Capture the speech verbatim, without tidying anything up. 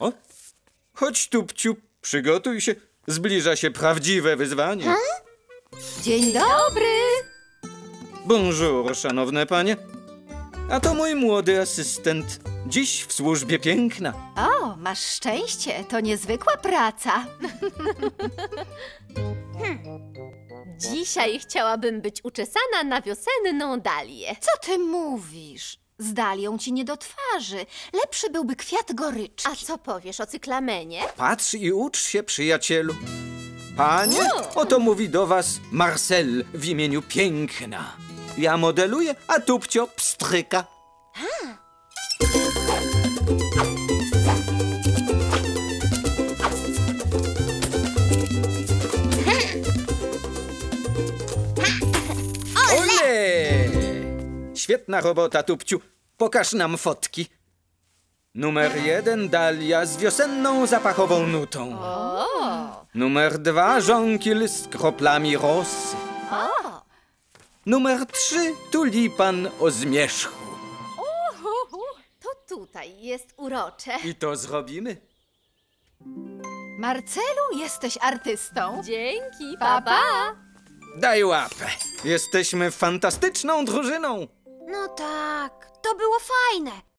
O, chodź tu, Pciu, przygotuj się. Zbliża się prawdziwe wyzwanie. Ha? Dzień dobry. Bonjour, szanowne panie. A to mój młody asystent. Dziś w służbie piękna. O, masz szczęście. To niezwykła praca. hmm. Dzisiaj chciałabym być uczesana na wiosenną dalię. Co ty mówisz? Z dalią ci nie do twarzy. Lepszy byłby kwiat goryczki. A co powiesz o cyklamenie? Patrz i ucz się, przyjacielu. Panie, oto mówi do was Marcel w imieniu Piękna. Ja modeluję, a Tupcio pstryka. A. Ole! Świetna robota, Tupciu. Pokaż nam fotki. Numer jeden dalia z wiosenną zapachową nutą. O. Numer dwa żonkil z kroplami rosy. O. Numer trzy tulipan o zmierzchu. To tutaj jest urocze. I to zrobimy. Marcelu, jesteś artystą. Dzięki, pa, pa. Daj łapę. Jesteśmy fantastyczną drużyną. No tak, to było fajne.